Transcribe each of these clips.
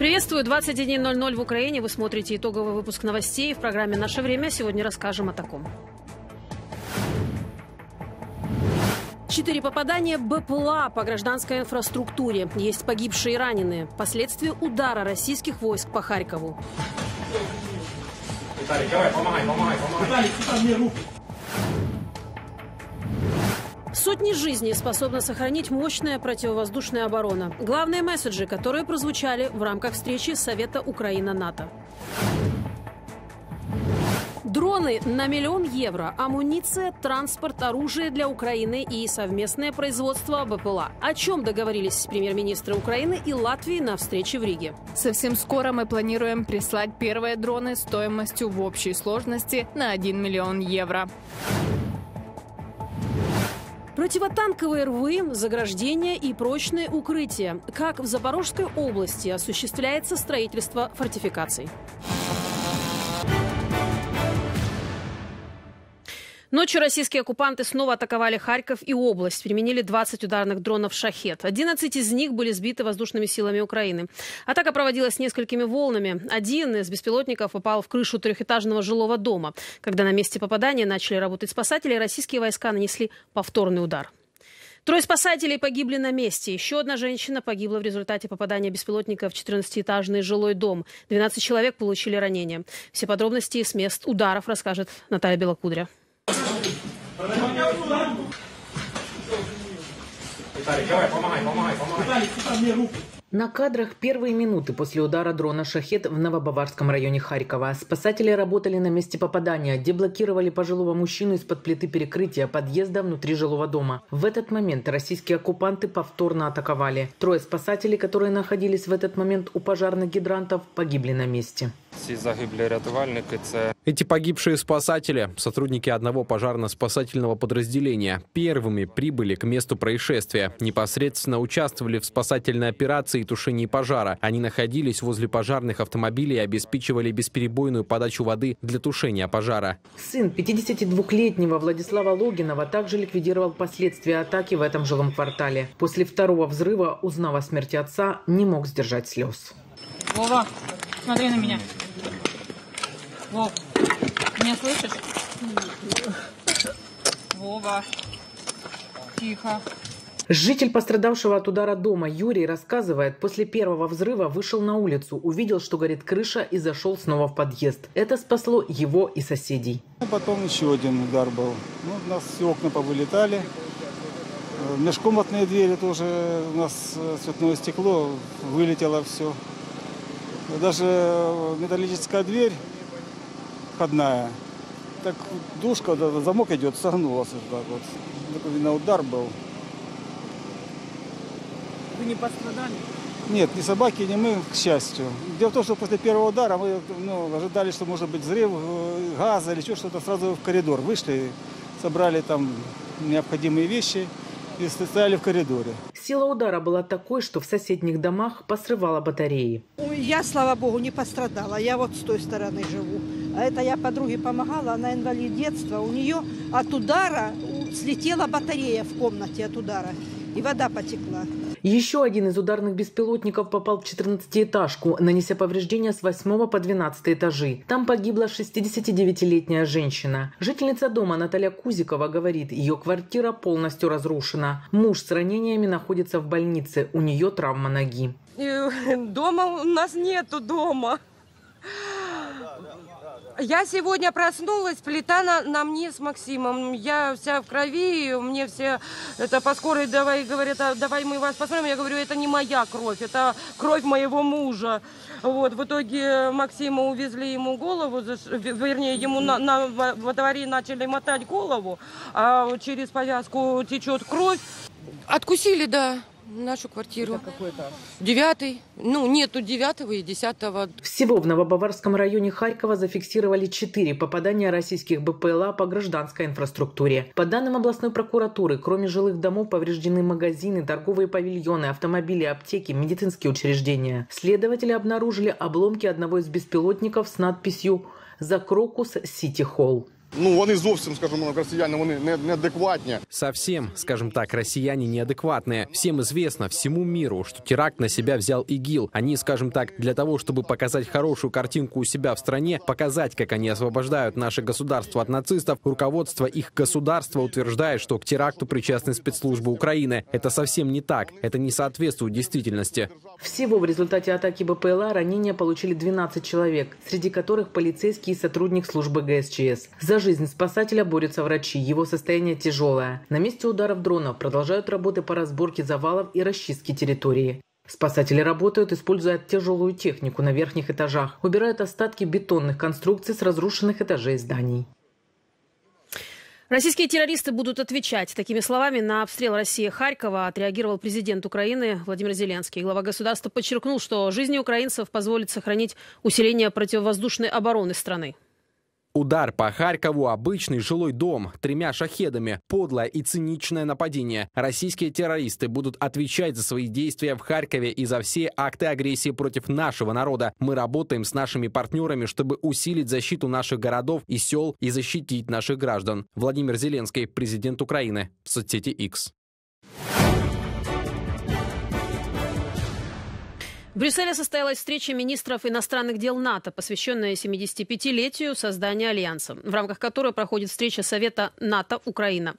Приветствую, 21:00 в Украине. Вы смотрите итоговый выпуск новостей. В программе «Наше время» сегодня расскажем о таком. 4 попадания БПЛА по гражданской инфраструктуре. Есть погибшие и раненые. Последствия удара российских войск по Харькову. Виталик, давай, помогай. Виталик, сюда мне руку. Сотни жизней способна сохранить мощная противовоздушная оборона. Главные месседжи, которые прозвучали в рамках встречи Совета Украина-НАТО. Дроны на €1 миллион, амуниция, транспорт, оружие для Украины и совместное производство БПЛА. О чем договорились премьер-министры Украины и Латвии на встрече в Риге. Совсем скоро мы планируем прислать первые дроны стоимостью в общей сложности на €1 миллион. Противотанковые рвы, заграждения и прочные укрытия. Как в Запорожской области осуществляется строительство фортификаций. Ночью российские оккупанты снова атаковали Харьков и область. Применили 20 ударных дронов «Шахет». 11 из них были сбиты воздушными силами Украины. Атака проводилась несколькими волнами. Один из беспилотников попал в крышу трехэтажного жилого дома. Когда на месте попадания начали работать спасатели, российские войска нанесли повторный удар. Трое спасателей погибли на месте. Еще одна женщина погибла в результате попадания беспилотника в 14-этажный жилой дом. 12 человек получили ранения. Все подробности с мест ударов расскажет Наталья Белокудря. На кадрах первые минуты после удара дрона «Шахет» в Новобаварском районе Харькова. Спасатели работали на месте попадания, деблокировали пожилого мужчину из-под плиты перекрытия подъезда внутри жилого дома. В этот момент российские оккупанты повторно атаковали. Трое спасателей, которые находились в этот момент у пожарных гидрантов, погибли на месте. Эти погибшие спасатели – сотрудники одного пожарно-спасательного подразделения. Первыми прибыли к месту происшествия. Непосредственно участвовали в спасательной операции и тушении пожара. Они находились возле пожарных автомобилей и обеспечивали бесперебойную подачу воды для тушения пожара. Сын 52-летнего Владислава Логинова также ликвидировал последствия атаки в этом жилом квартале. После второго взрыва, узнав о смерти отца, не мог сдержать слез. Вова, смотри на меня. Вов, меня слышишь? Вова, тихо. Житель пострадавшего от удара дома Юрий рассказывает, после первого взрыва вышел на улицу, увидел, что горит крыша, и зашел снова в подъезд. Это спасло его и соседей. Потом еще один удар был. Ну, у нас все окна повылетали. Межкомнатные двери тоже, у нас цветное стекло, вылетело все. Даже металлическая дверь входная, так душка, замок идет, согнулась. Так вот. Такой, видно, удар был. Вы не пострадали? Нет, ни собаки, ни мы, к счастью. Дело в том, что после первого удара мы ожидали, что может быть взрыв газа или что-то, сразу в коридор вышли, собрали там необходимые вещи и стояли в коридоре. Сила удара была такой, что в соседних домах посрывала батареи. Я, слава богу, не пострадала. Я вот с той стороны живу. А это я подруге помогала, она инвалид детства. У нее от удара слетела батарея в комнате от удара. И вода потекла. Еще один из ударных беспилотников попал в 14-этажку, нанеся повреждения с 8 по 12 этажи. Там погибла 69-летняя женщина. Жительница дома Наталья Кузикова говорит, ее квартира полностью разрушена. Муж с ранениями находится в больнице, у нее травма ноги. Дома у нас нету дома. Я сегодня проснулась, плита на мне с Максимом. Я вся в крови, мне все это по скорой давай, говорят, давай мы вас посмотрим. Я говорю, это не моя кровь, это кровь моего мужа. Вот, в итоге Максима увезли, ему голову, вернее, ему во дворе начали мотать голову, а через повязку течет кровь. Откусили, да. Нашу квартиру. Это какой этаж? 9-й. Ну, нету 9-го и 10-го. Всего в Новобаварском районе Харькова зафиксировали 4 попадания российских БПЛА по гражданской инфраструктуре. По данным областной прокуратуры, кроме жилых домов повреждены магазины, торговые павильоны, автомобили, аптеки, медицинские учреждения. Следователи обнаружили обломки одного из беспилотников с надписью «За Крокус Сити Холл». Ну, они совсем, скажем так, россияне, они неадекватные. Совсем, скажем так, россияне неадекватные. Всем известно, всему миру, что теракт на себя взял ИГИЛ. Они, скажем так, для того, чтобы показать хорошую картинку у себя в стране, показать, как они освобождают наше государство от нацистов, руководство их государства утверждает, что к теракту причастны спецслужбы Украины. Это совсем не так. Это не соответствует действительности. Всего в результате атаки БПЛА ранения получили 12 человек, среди которых полицейский и сотрудник службы ГСЧС. За жизнь спасателя борются врачи. Его состояние тяжелое. На месте ударов дронов продолжают работы по разборке завалов и расчистке территории. Спасатели работают, используя тяжелую технику на верхних этажах. Убирают остатки бетонных конструкций с разрушенных этажей зданий. Российские террористы будут отвечать. Такими словами на обстрел России Харькова отреагировал президент Украины Владимир Зеленский. Глава государства подчеркнул, что жизни украинцев позволит сохранить усиление противовоздушной обороны страны. Удар по Харькову, обычный жилой дом, 3 шахедами, подлое и циничное нападение. Российские террористы будут отвечать за свои действия в Харькове и за все акты агрессии против нашего народа. Мы работаем с нашими партнерами, чтобы усилить защиту наших городов и сел и защитить наших граждан. Владимир Зеленский, президент Украины, в соцсети X. В Брюсселе состоялась встреча министров иностранных дел НАТО, посвященная 75-летию создания Альянса, в рамках которой проходит встреча Совета НАТО-Украина.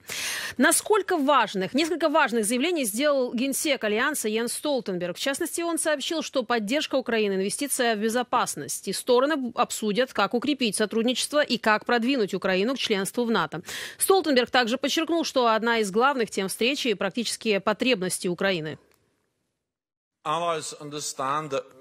Насколько важных, несколько важных заявлений сделал генсек Альянса Йен Столтенберг. В частности, он сообщил, что поддержка Украины – инвестиция в безопасность. И стороны обсудят, как укрепить сотрудничество и как продвинуть Украину к членству в НАТО. Столтенберг также подчеркнул, что одна из главных тем встречи – практические потребности Украины.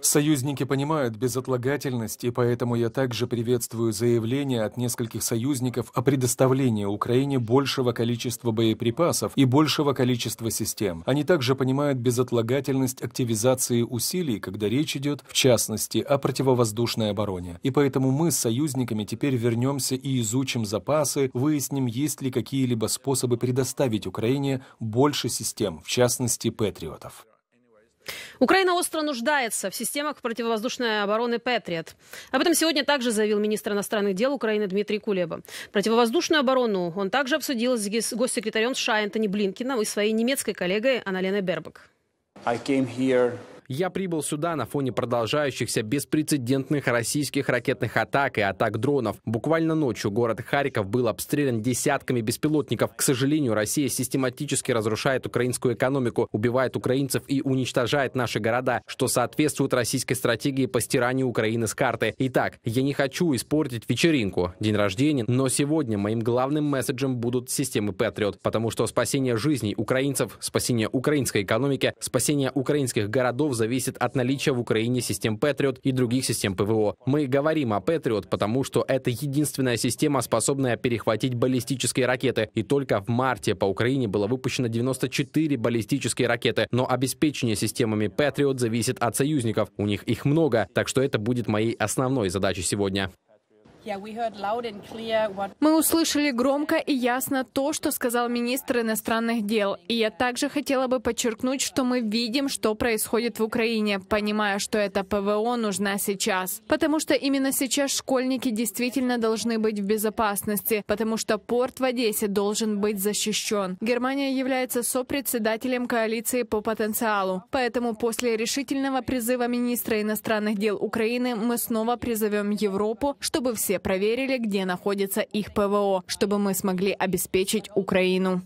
Союзники понимают безотлагательность, и поэтому я также приветствую заявление от нескольких союзников о предоставлении Украине большего количества боеприпасов и большего количества систем. Они также понимают безотлагательность активизации усилий, когда речь идет, в частности, о противовоздушной обороне. И поэтому мы с союзниками теперь вернемся и изучим запасы, выясним, есть ли какие-либо способы предоставить Украине больше систем, в частности, Патриотов. Украина остро нуждается в системах противовоздушной обороны «Patriot». Об этом сегодня также заявил министр иностранных дел Украины Дмитрий Кулеба. Противовоздушную оборону он также обсудил с госсекретарем США Энтони Блинкеном и своей немецкой коллегой Аналеной Бербак. Я прибыл сюда на фоне продолжающихся беспрецедентных российских ракетных атак и атак дронов. Буквально ночью город Харьков был обстрелян десятками беспилотников. К сожалению, Россия систематически разрушает украинскую экономику, убивает украинцев и уничтожает наши города, что соответствует российской стратегии по стиранию Украины с карты. Итак, я не хочу испортить вечеринку, день рождения, но сегодня моим главным месседжем будут системы Patriot, потому что спасение жизней украинцев, спасение украинской экономики, спасение украинских городов зависит от наличия в Украине систем Patriot и других систем ПВО. Мы говорим о Patriot, потому что это единственная система, способная перехватить баллистические ракеты. И только в марте по Украине было выпущено 94 баллистические ракеты. Но обеспечение системами Patriot зависит от союзников. У них их много, так что это будет моей основной задачей сегодня. Мы услышали громко и ясно то, что сказал министр иностранных дел. И я также хотела бы подчеркнуть, что мы видим, что происходит в Украине, понимая, что эта ПВО нужна сейчас. Потому что именно сейчас школьники действительно должны быть в безопасности, потому что порт в Одессе должен быть защищен. Германия является сопредседателем коалиции по потенциалу. Поэтому после решительного призыва министра иностранных дел Украины мы снова призовем Европу, чтобы все проверили, где находится их ПВО, чтобы мы смогли обеспечить Украину.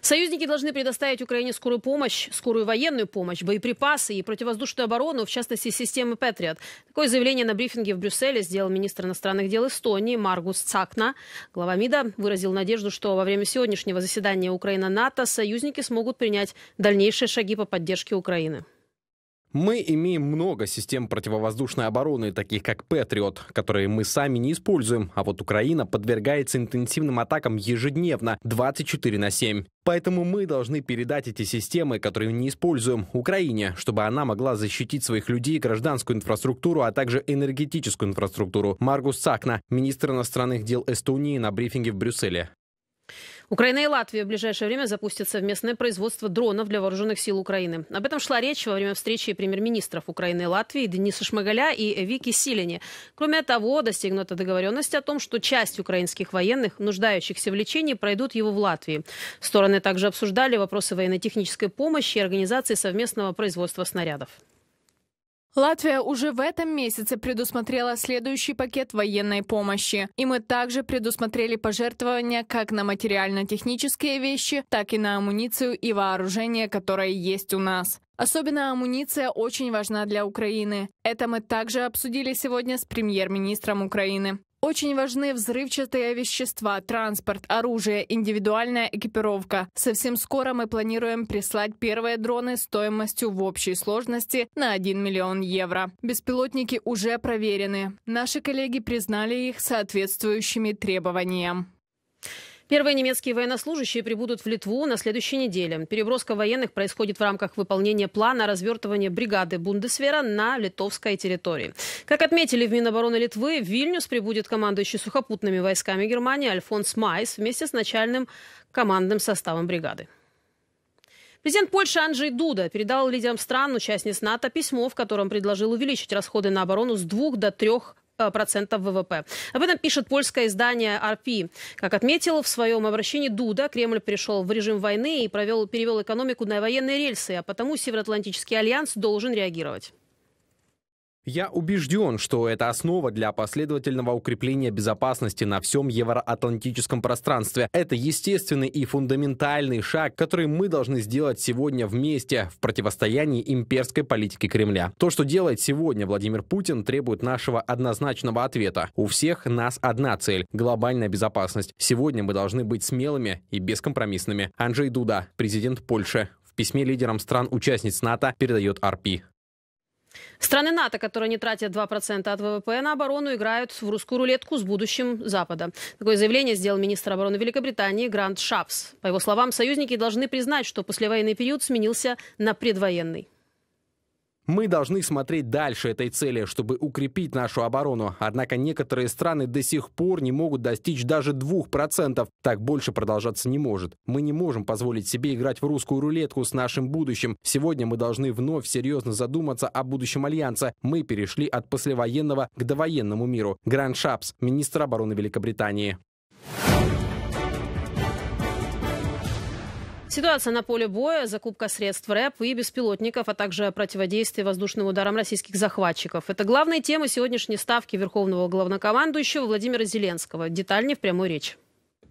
Союзники должны предоставить Украине скорую помощь, скорую военную помощь, боеприпасы и противовоздушную оборону, в частности, системы Patriot. Такое заявление на брифинге в Брюсселе сделал министр иностранных дел Эстонии Маргус Цакна. Глава МИДа выразил надежду, что во время сегодняшнего заседания Украина-НАТО союзники смогут принять дальнейшие шаги по поддержке Украины. Мы имеем много систем противовоздушной обороны, таких как Patriot, которые мы сами не используем, а вот Украина подвергается интенсивным атакам ежедневно 24/7. Поэтому мы должны передать эти системы, которые не используем, Украине, чтобы она могла защитить своих людей, гражданскую инфраструктуру, а также энергетическую инфраструктуру. Маргус Цакна, министр иностранных дел Эстонии, на брифинге в Брюсселе. Украина и Латвия в ближайшее время запустят совместное производство дронов для вооруженных сил Украины. Об этом шла речь во время встречи премьер-министров Украины и Латвии Дениса Шмагаля и Вики Силини. Кроме того, достигнута договоренность о том, что часть украинских военных, нуждающихся в лечении, пройдут его в Латвии. Стороны также обсуждали вопросы военно-технической помощи и организации совместного производства снарядов. Латвия уже в этом месяце предусмотрела следующий пакет военной помощи. И мы также предусмотрели пожертвования как на материально-технические вещи, так и на амуницию и вооружение, которое есть у нас. Особенно амуниция очень важна для Украины. Это мы также обсудили сегодня с премьер-министром Украины. Очень важны взрывчатые вещества, транспорт, оружие, индивидуальная экипировка. Совсем скоро мы планируем прислать первые дроны стоимостью в общей сложности на 1 миллион евро. Беспилотники уже проверены. Наши коллеги признали их соответствующими требованиям. Первые немецкие военнослужащие прибудут в Литву на следующей неделе. Переброска военных происходит в рамках выполнения плана развертывания бригады Бундесвера на литовской территории. Как отметили в Минобороны Литвы, в Вильнюс прибудет командующий сухопутными войсками Германии Альфонс Майс вместе с начальным командным составом бригады. Президент Польши Анджей Дуда передал лидерам стран-участниц НАТО письмо, в котором предложил увеличить расходы на оборону с 2 до 3% ВВП. Об этом пишет польское издание РП. Как отметил в своем обращении Дуда, Кремль перешел в режим войны и перевел экономику на военные рельсы, а потому Североатлантический альянс должен реагировать. Я убежден, что это основа для последовательного укрепления безопасности на всем евроатлантическом пространстве. Это естественный и фундаментальный шаг, который мы должны сделать сегодня вместе в противостоянии имперской политике Кремля. То, что делает сегодня Владимир Путин, требует нашего однозначного ответа. У всех нас одна цель – глобальная безопасность. Сегодня мы должны быть смелыми и бескомпромиссными. Анджей Дуда, президент Польши, в письме лидерам стран-участниц НАТО передает РП. Страны НАТО, которые не тратят 2% от ВВП на оборону, играют в русскую рулетку с будущим Запада. Такое заявление сделал министр обороны Великобритании Грант Шапс. По его словам, союзники должны признать, что послевоенный период сменился на предвоенный. Мы должны смотреть дальше этой цели, чтобы укрепить нашу оборону. Однако некоторые страны до сих пор не могут достичь даже 2%. Так больше продолжаться не может. Мы не можем позволить себе играть в русскую рулетку с нашим будущим. Сегодня мы должны вновь серьезно задуматься о будущем альянса. Мы перешли от послевоенного к довоенному миру. Грант Шапс, министр обороны Великобритании. Ситуация на поле боя, закупка средств РЭП и беспилотников, а также противодействие воздушным ударам российских захватчиков. Это главные темы сегодняшней ставки верховного главнокомандующего Владимира Зеленского. Детальнее в прямой речи.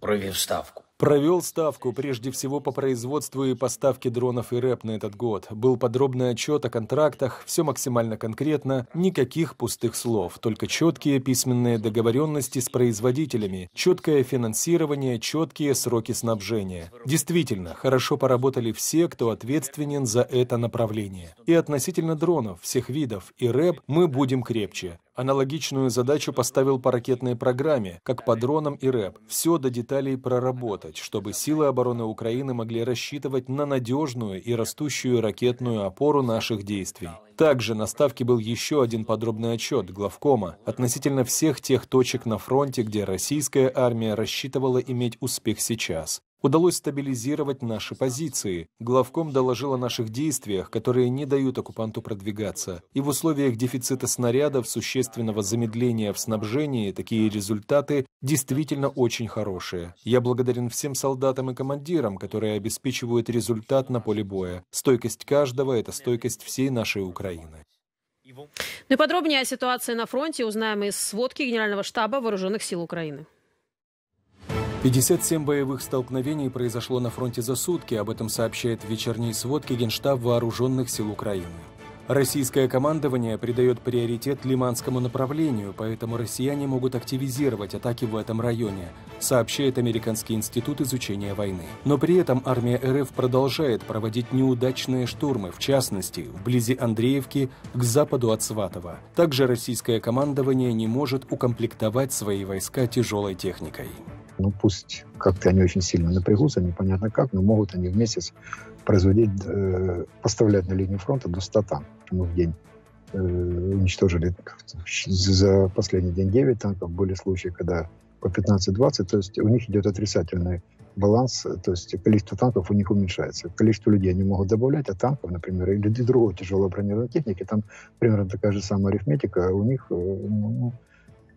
Провел ставку. Провел ставку прежде всего по производству и поставке дронов и РЭП на этот год. Был подробный отчет о контрактах, все максимально конкретно, никаких пустых слов, только четкие письменные договоренности с производителями, четкое финансирование, четкие сроки снабжения. Действительно, хорошо поработали все, кто ответственен за это направление. И относительно дронов всех видов и РЭП мы будем крепче. Аналогичную задачу поставил по ракетной программе, как по дронам и РЭП. Все до деталей проработать, чтобы силы обороны Украины могли рассчитывать на надежную и растущую ракетную опору наших действий. Также на ставке был еще один подробный отчет главкома относительно всех тех точек на фронте, где российская армия рассчитывала иметь успех сейчас. Удалось стабилизировать наши позиции. Главком доложил о наших действиях, которые не дают оккупанту продвигаться. И в условиях дефицита снарядов, существенного замедления в снабжении, такие результаты действительно очень хорошие. Я благодарен всем солдатам и командирам, которые обеспечивают результат на поле боя. Стойкость каждого – это стойкость всей нашей Украины. Ну и подробнее о ситуации на фронте узнаем из сводки Генерального штаба Вооруженных сил Украины. 57 боевых столкновений произошло на фронте за сутки, об этом сообщает в вечерней сводке Генштаб Вооруженных сил Украины. Российское командование придает приоритет Лиманскому направлению, поэтому россияне могут активизировать атаки в этом районе, сообщает Американский институт изучения войны. Но при этом армия РФ продолжает проводить неудачные штурмы, в частности, вблизи Андреевки, к западу от Сватова. Также российское командование не может укомплектовать свои войска тяжелой техникой. Ну пусть как-то они очень сильно напрягутся, непонятно как, но могут они в месяц производить, поставлять на линию фронта до 100 танков. Мы в день уничтожили за последний день 9 танков, были случаи, когда по 15-20, то есть у них идет отрицательный баланс, то есть количество танков у них уменьшается. Количество людей они могут добавлять, а танков, например, или другого тяжелой бронированной техники, там примерно такая же самая арифметика, а у них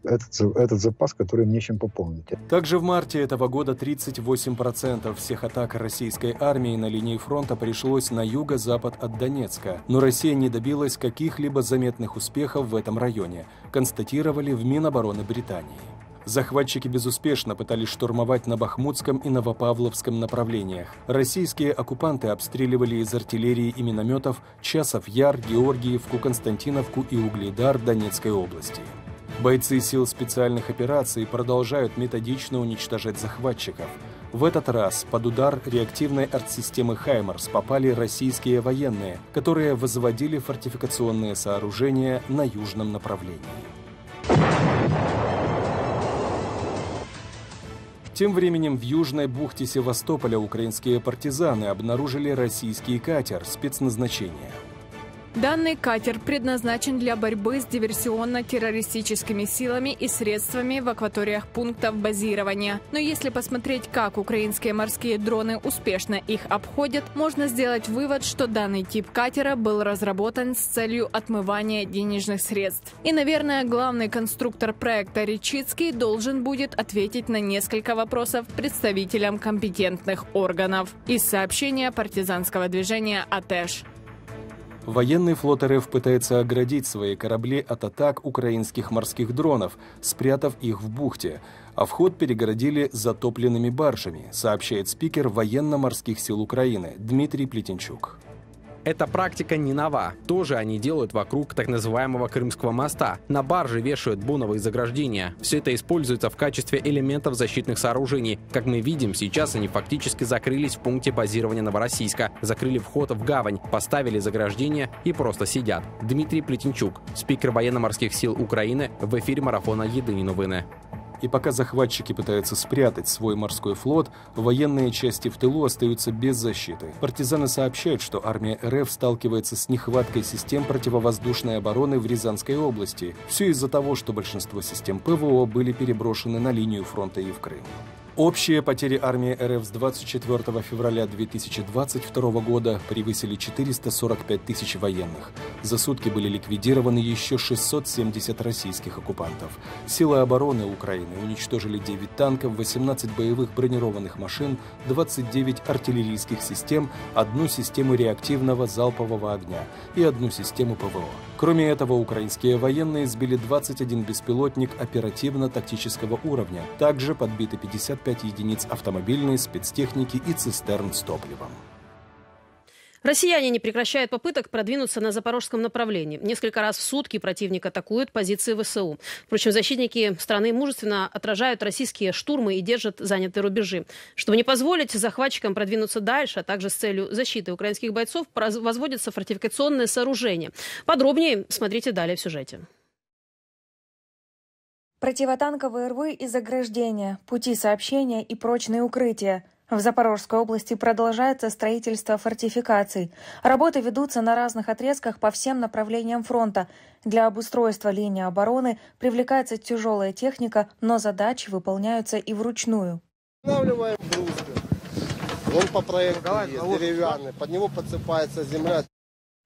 этот запас, который им нечем пополнить. Также в марте этого года 38% всех атак российской армии на линии фронта пришлось на юго-запад от Донецка. Но Россия не добилась каких-либо заметных успехов в этом районе, констатировали в Минобороны Британии. Захватчики безуспешно пытались штурмовать на Бахмутском и Новопавловском направлениях. Российские оккупанты обстреливали из артиллерии и минометов Часов Яр, Георгиевку, Константиновку и Угледар Донецкой области. Бойцы сил специальных операций продолжают методично уничтожать захватчиков. В этот раз под удар реактивной артсистемы «Хаймарс» попали российские военные, которые возводили фортификационные сооружения на южном направлении. Тем временем в южной бухте Севастополя украинские партизаны обнаружили российский катер спецназначения. Данный катер предназначен для борьбы с диверсионно-террористическими силами и средствами в акваториях пунктов базирования. Но если посмотреть, как украинские морские дроны успешно их обходят, можно сделать вывод, что данный тип катера был разработан с целью отмывания денежных средств. И, наверное, главный конструктор проекта Ричицкий должен будет ответить на несколько вопросов представителям компетентных органов. Из сообщения партизанского движения «АТЭШ». Военный флот РФ пытается оградить свои корабли от атак украинских морских дронов, спрятав их в бухте, а вход перегородили затопленными баржами, сообщает спикер военно-морских сил Украины Дмитрий Плетенчук. Эта практика не нова. Тоже они делают вокруг так называемого Крымского моста. На барже вешают боновые заграждения. Все это используется в качестве элементов защитных сооружений. Как мы видим, сейчас они фактически закрылись в пункте базирования Новороссийска. Закрыли вход в гавань, поставили заграждения и просто сидят. Дмитрий Плетенчук, спикер военно-морских сил Украины, в эфире марафона «Єдині новини». И пока захватчики пытаются спрятать свой морской флот, военные части в тылу остаются без защиты. Партизаны сообщают, что армия РФ сталкивается с нехваткой систем противовоздушной обороны в Рязанской области. Все из-за того, что большинство систем ПВО были переброшены на линию фронта и в Крым. Общие потери армии РФ с 24 февраля 2022 года превысили 445 тысяч военных. За сутки были ликвидированы еще 670 российских оккупантов. Силы обороны Украины уничтожили 9 танков, 18 боевых бронированных машин, 29 артиллерийских систем, 1 систему реактивного залпового огня и 1 систему ПВО. Кроме этого, украинские военные сбили 21 беспилотник оперативно-тактического уровня. Также подбиты 55 единиц автомобильной спецтехники и цистерн с топливом. Россияне не прекращают попыток продвинуться на запорожском направлении. Несколько раз в сутки противник атакует позиции ВСУ. Впрочем, защитники страны мужественно отражают российские штурмы и держат занятые рубежи. Чтобы не позволить захватчикам продвинуться дальше, а также с целью защиты украинских бойцов, возводятся фортификационные сооружения. Подробнее смотрите далее в сюжете. Противотанковые рвы и заграждения, пути сообщения и прочные укрытия. В Запорожской области продолжается строительство фортификаций. Работы ведутся на разных отрезках по всем направлениям фронта. Для обустройства линии обороны привлекается тяжелая техника, но задачи выполняются и вручную. Устанавливаем брусья. Он по проекту есть, деревянный. Под него подсыпается земля.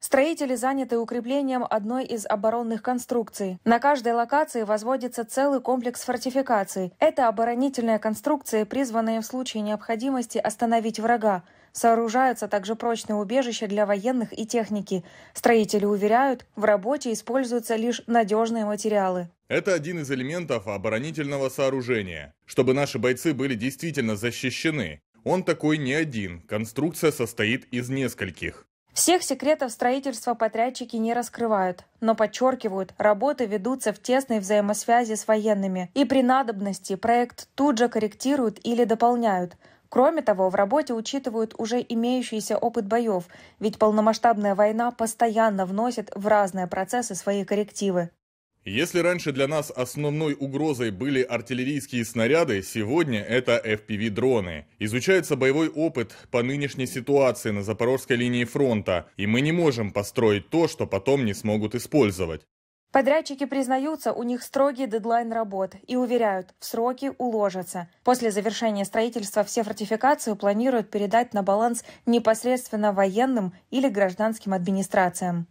Строители заняты укреплением одной из оборонных конструкций. На каждой локации возводится целый комплекс фортификаций. Это оборонительные конструкции, призванные в случае необходимости остановить врага. Сооружаются также прочные убежища для военных и техники. Строители уверяют, в работе используются лишь надежные материалы. Это один из элементов оборонительного сооружения. Чтобы наши бойцы были действительно защищены, он такой не один. Конструкция состоит из нескольких. Всех секретов строительства подрядчики не раскрывают, но подчеркивают, работы ведутся в тесной взаимосвязи с военными. И при надобности проект тут же корректируют или дополняют. Кроме того, в работе учитывают уже имеющийся опыт боев, ведь полномасштабная война постоянно вносит в разные процессы свои коррективы. Если раньше для нас основной угрозой были артиллерийские снаряды, сегодня это FPV-дроны. Изучается боевой опыт по нынешней ситуации на Запорожской линии фронта, и мы не можем построить то, что потом не смогут использовать. Подрядчики признаются, у них строгий дедлайн работ и уверяют, в сроки уложатся. После завершения строительства все фортификации планируют передать на баланс непосредственно военным или гражданским администрациям.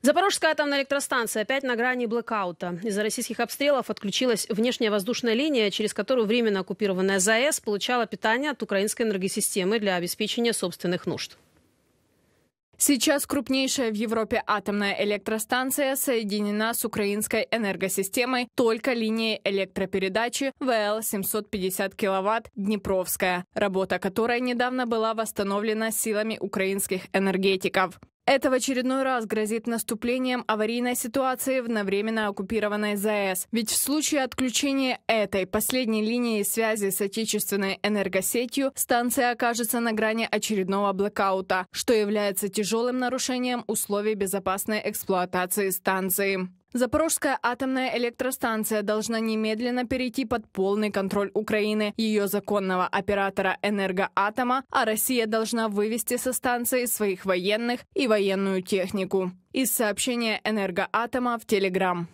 Запорожская атомная электростанция опять на грани блэкаута. Из-за российских обстрелов отключилась внешняя воздушная линия, через которую временно оккупированная ЗАЭС получала питание от украинской энергосистемы для обеспечения собственных нужд. Сейчас крупнейшая в Европе атомная электростанция соединена с украинской энергосистемой только линией электропередачи ВЛ 750 кВт «Днепровская», работа которой недавно была восстановлена силами украинских энергетиков. Это в очередной раз грозит наступлением аварийной ситуации в навременно оккупированной ЗАЭС. Ведь в случае отключения этой последней линии связи с отечественной энергосетью станция окажется на грани очередного блэкаута, что является тяжелым нарушением условий безопасной эксплуатации станции. Запорожская атомная электростанция должна немедленно перейти под полный контроль Украины, ее законного оператора «Энергоатома», а Россия должна вывести со станции своих военных и военную технику. Из сообщения «Энергоатома» в Телеграм.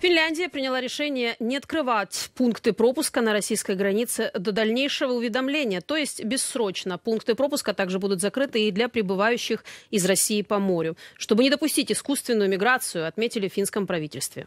Финляндия приняла решение не открывать пункты пропуска на российской границе до дальнейшего уведомления, то есть бессрочно. Пункты пропуска также будут закрыты и для прибывающих из России по морю, чтобы не допустить искусственную миграцию, отметили в финском правительстве.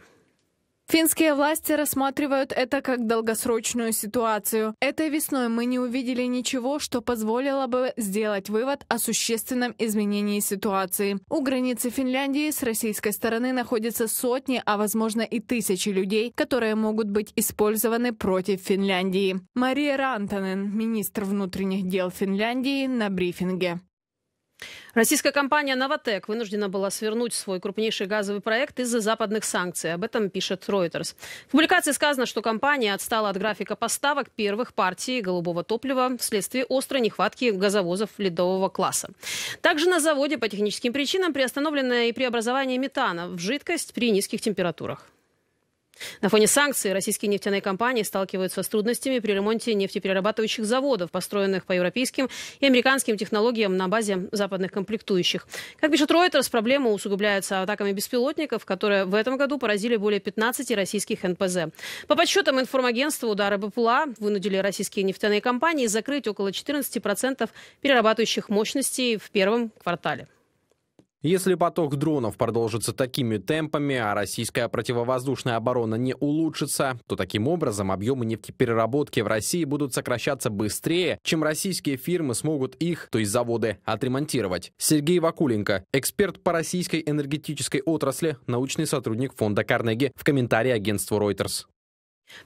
Финские власти рассматривают это как долгосрочную ситуацию. Этой весной мы не увидели ничего, что позволило бы сделать вывод о существенном изменении ситуации. У границы Финляндии с российской стороны находятся сотни, а возможно и тысячи людей, которые могут быть использованы против Финляндии. Мариа Рантанен, министр внутренних дел Финляндии, на брифинге. Российская компания «Новатек» вынуждена была свернуть свой крупнейший газовый проект из-за западных санкций. Об этом пишет Reuters. В публикации сказано, что компания отстала от графика поставок первых партий голубого топлива вследствие острой нехватки газовозов ледового класса. Также на заводе по техническим причинам приостановлено и преобразование метана в жидкость при низких температурах. На фоне санкций российские нефтяные компании сталкиваются с трудностями при ремонте нефтеперерабатывающих заводов, построенных по европейским и американским технологиям на базе западных комплектующих. Как пишет Reuters, проблема усугубляется атаками беспилотников, которые в этом году поразили более 15 российских НПЗ. По подсчетам информагентства, удары БПЛА вынудили российские нефтяные компании закрыть около 14% перерабатывающих мощностей в первом квартале. Если поток дронов продолжится такими темпами, а российская противовоздушная оборона не улучшится, то таким образом объемы нефтепереработки в России будут сокращаться быстрее, чем российские фирмы смогут их, то есть заводы, отремонтировать. Сергей Вакуленко, эксперт по российской энергетической отрасли, научный сотрудник фонда Карнеги, в комментарии агентству Reuters.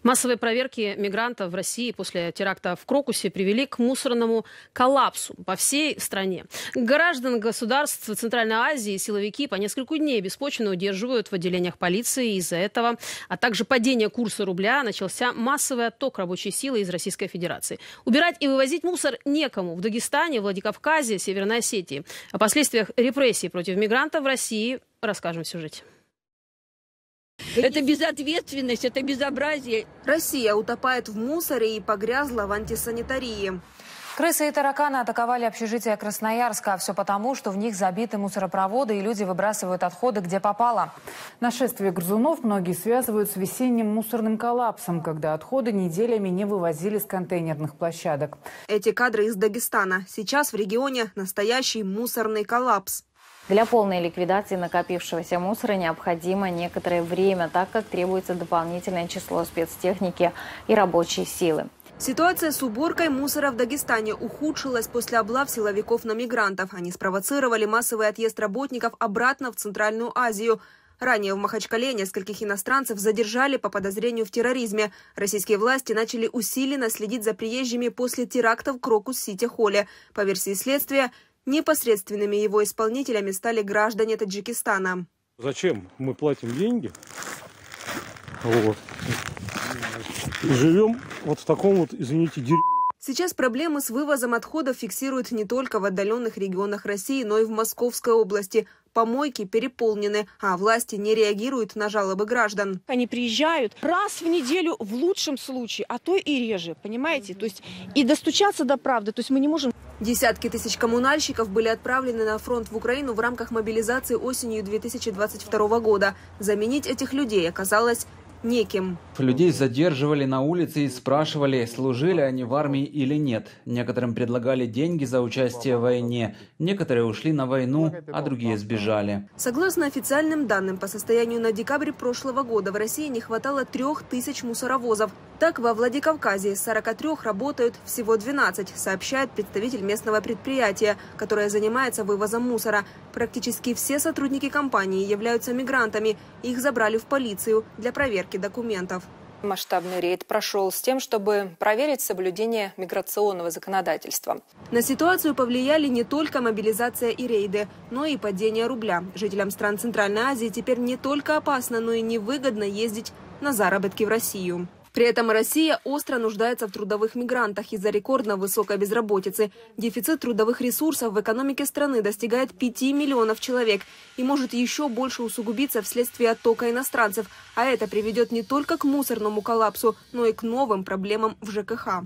Массовые проверки мигрантов в России после теракта в Крокусе привели к мусорному коллапсу по всей стране. Граждан государств Центральной Азии силовики по несколько дней беспочвенно удерживают в отделениях полиции. Из-за этого, а также падения курса рубля, начался массовый отток рабочей силы из Российской Федерации. Убирать и вывозить мусор некому в Дагестане, Владикавказе, Северной Осетии. О последствиях репрессий против мигрантов в России расскажем в сюжете. Это безответственность, это безобразие. Россия утопает в мусоре и погрязла в антисанитарии. Крысы и тараканы атаковали общежитие Красноярска. А все потому, что в них забиты мусоропроводы и люди выбрасывают отходы, где попало. Нашествие грызунов многие связывают с весенним мусорным коллапсом, когда отходы неделями не вывозили с контейнерных площадок. Эти кадры из Дагестана. Сейчас в регионе настоящий мусорный коллапс. Для полной ликвидации накопившегося мусора необходимо некоторое время, так как требуется дополнительное число спецтехники и рабочей силы. Ситуация с уборкой мусора в Дагестане ухудшилась после облав силовиков на мигрантов. Они спровоцировали массовый отъезд работников обратно в Центральную Азию. Ранее в Махачкале нескольких иностранцев задержали по подозрению в терроризме. Российские власти начали усиленно следить за приезжими после теракта в Крокус Сити Холле. По версии следствия, непосредственными его исполнителями стали граждане Таджикистана. Зачем мы платим деньги? Вот. Живем вот в таком вот, извините, дерьме. Сейчас проблемы с вывозом отходов фиксируют не только в отдаленных регионах России, но и в Московской области. Помойки переполнены, а власти не реагируют на жалобы граждан. Они приезжают раз в неделю в лучшем случае, а то и реже, понимаете? То есть и достучаться до правды, то есть мы не можем. Десятки тысяч коммунальщиков были отправлены на фронт в Украину в рамках мобилизации осенью 2022 года. Заменить этих людей оказалось неким. Людей задерживали на улице и спрашивали, служили они в армии или нет. Некоторым предлагали деньги за участие в войне, некоторые ушли на войну, а другие сбежали. Согласно официальным данным, по состоянию на декабрь прошлого года в России не хватало 3000 мусоровозов. Так, во Владикавказе из 43 работают всего 12, сообщает представитель местного предприятия, которое занимается вывозом мусора. Практически все сотрудники компании являются мигрантами. Их забрали в полицию для проверки документов. Масштабный рейд прошел с тем, чтобы проверить соблюдение миграционного законодательства. На ситуацию повлияли не только мобилизация и рейды, но и падение рубля. Жителям стран Центральной Азии теперь не только опасно, но и невыгодно ездить на заработки в Россию. При этом Россия остро нуждается в трудовых мигрантах из-за рекордно высокой безработицы. Дефицит трудовых ресурсов в экономике страны достигает 5 миллионов человек и может еще больше усугубиться вследствие оттока иностранцев. А это приведет не только к мусорному коллапсу, но и к новым проблемам в ЖКХ.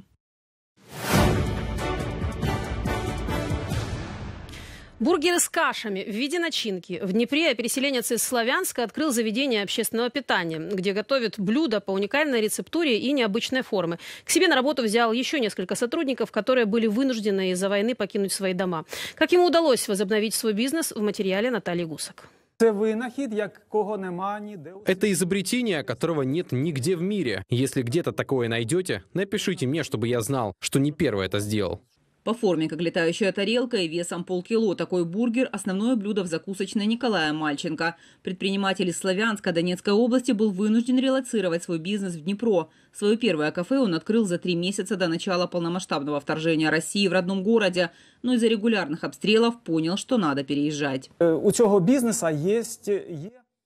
Бургеры с кашами в виде начинки. В Днепре переселенец из Славянска открыл заведение общественного питания, где готовят блюда по уникальной рецептуре и необычной формы. К себе на работу взял еще несколько сотрудников, которые были вынуждены из-за войны покинуть свои дома. Как ему удалось возобновить свой бизнес, в материале Натальи Гусак. Это изобретение, которого нет нигде в мире. Если где-то такое найдете, напишите мне, чтобы я знал, что не первый это сделал. По форме, как летающая тарелка, и весом полкило такой бургер – основное блюдо в закусочной Николая Мальченко. Предприниматель из Славянска Донецкой области был вынужден релоцировать свой бизнес в Днепро. Свое первое кафе он открыл за 3 месяца до начала полномасштабного вторжения России в родном городе, но из-за регулярных обстрелов понял, что надо переезжать. У этого бизнеса есть...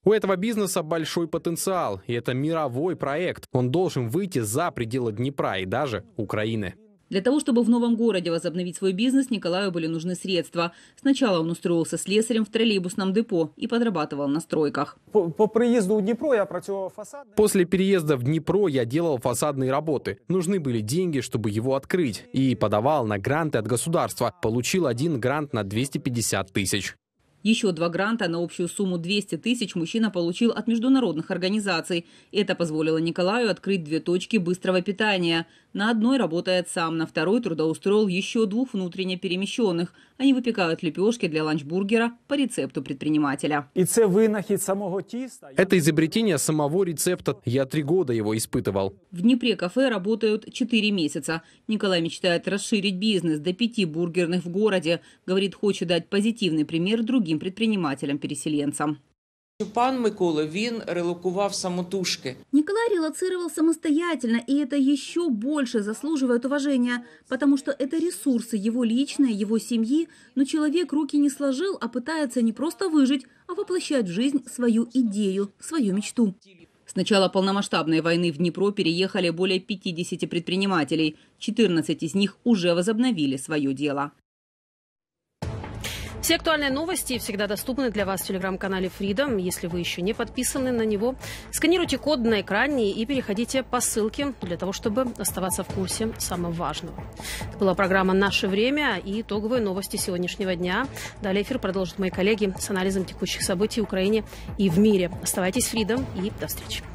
У этого бизнеса большой потенциал, и это мировой проект. Он должен выйти за пределы Днепра и даже Украины. Для того, чтобы в новом городе возобновить свой бизнес, Николаю были нужны средства. Сначала он устроился слесарем в троллейбусном депо и подрабатывал на стройках. По приезду в Днепро я против фасадной... После переезда в Днепро я делал фасадные работы. Нужны были деньги, чтобы его открыть. И подавал на гранты от государства. Получил 1 грант на 250 тысяч. Еще 2 гранта на общую сумму 200 тысяч мужчина получил от международных организаций. Это позволило Николаю открыть 2 точки быстрого питания. На одной работает сам, на второй трудоустроил еще 2 внутренне перемещенных. Они выпекают лепешки для ланчбургера по рецепту предпринимателя. Это изобретение самого рецепта. Я 3 года его испытывал. В Днепре кафе работают 4 месяца. Николай мечтает расширить бизнес до 5 бургерных в городе. Говорит, хочет дать позитивный пример другим предпринимателям-переселенцам. Пан Микола, він релокував самотужки. Николай релоцировал самостоятельно, и это еще больше заслуживает уважения, потому что это ресурсы его личные, его семьи, но человек руки не сложил, а пытается не просто выжить, а воплощать в жизнь свою идею, свою мечту. С начала полномасштабной войны в Днепро переехали более 50 предпринимателей. 14 из них уже возобновили свое дело. Все актуальные новости всегда доступны для вас в телеграм-канале FREEДОМ. Если вы еще не подписаны на него, сканируйте код на экране и переходите по ссылке для того, чтобы оставаться в курсе самого важного. Это была программа «Наше время» и итоговые новости сегодняшнего дня. Далее эфир продолжат мои коллеги с анализом текущих событий в Украине и в мире. Оставайтесь с FREEДОМ и до встречи.